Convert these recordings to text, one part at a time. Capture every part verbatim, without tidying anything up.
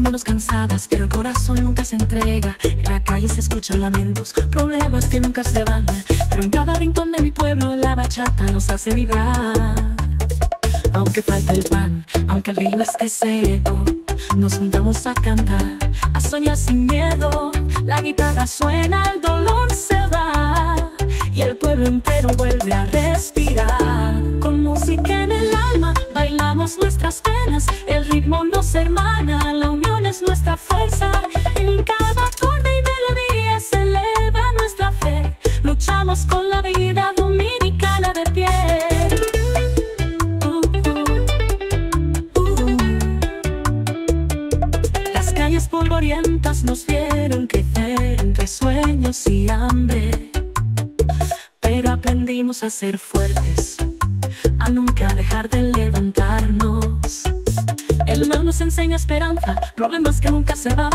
menos cansadas, pero el corazón nunca se entrega. En la calle se escuchan lamentos, problemas que nunca se van, pero en cada rincón de mi pueblo la bachata nos hace vibrar. Aunque falte el pan, aunque el ritmo esté seco, nos juntamos a cantar, a soñar sin miedo. La guitarra suena, el dolor se va y el pueblo entero vuelve a respirar. Con música en el alma bailamos nuestras penas, el ritmo nos hermana, la unión es nuestra fuerza. En cada acorde y melodía se eleva nuestra fe, luchamos con la vida dominicana de pie. uh, uh, uh. Las calles polvorientas nos vieron crecer entre sueños y hambre, pero aprendimos a ser fuertes, a nunca dejar de levantarnos. El mar nos enseña esperanza, problemas que nunca se van,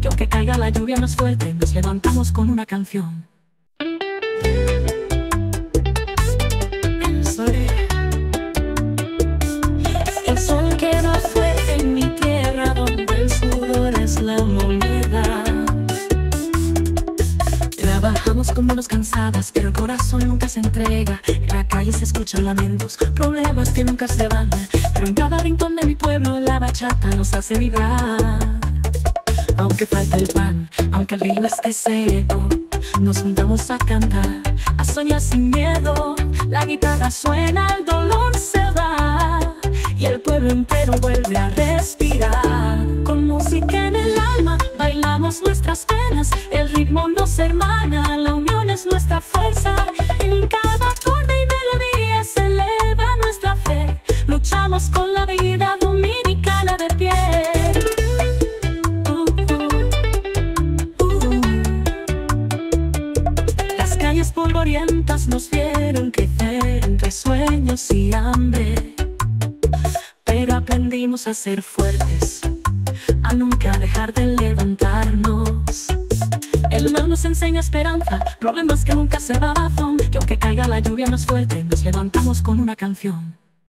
que aunque caiga la lluvia más fuerte, nos levantamos con una canción. El sol, el sol queda fuerte en mi tierra, donde el sudor es la moneda. Trabajamos con manos cansadas, pero el corazón nunca se entrega. En la calle se escuchan lamentos, problemas que nunca se van, pero en cada rincón de mi pueblo la bachata nos hace vibrar. Aunque falte el pan, aunque el ritmo esté seco, nos juntamos a cantar, a soñar sin miedo. La guitarra suena, el dolor se va y el pueblo entero vuelve a respirar. Con música en el alma bailamos nuestras penas, el ritmo nos hermana, la unión es nuestra fuerza. En cada acorde y melodía se eleva nuestra fe, luchamos con la vida dominicana de pie. uh, uh, uh, uh. Las calles polvorientas nos vieron crecer entre sueños y hambre, pero aprendimos a ser fuertes, a nunca dejar de levantarnos. El mar nos enseña esperanza, problemas que nunca se van, que aunque caiga la lluvia más fuerte, nos levantamos con una canción.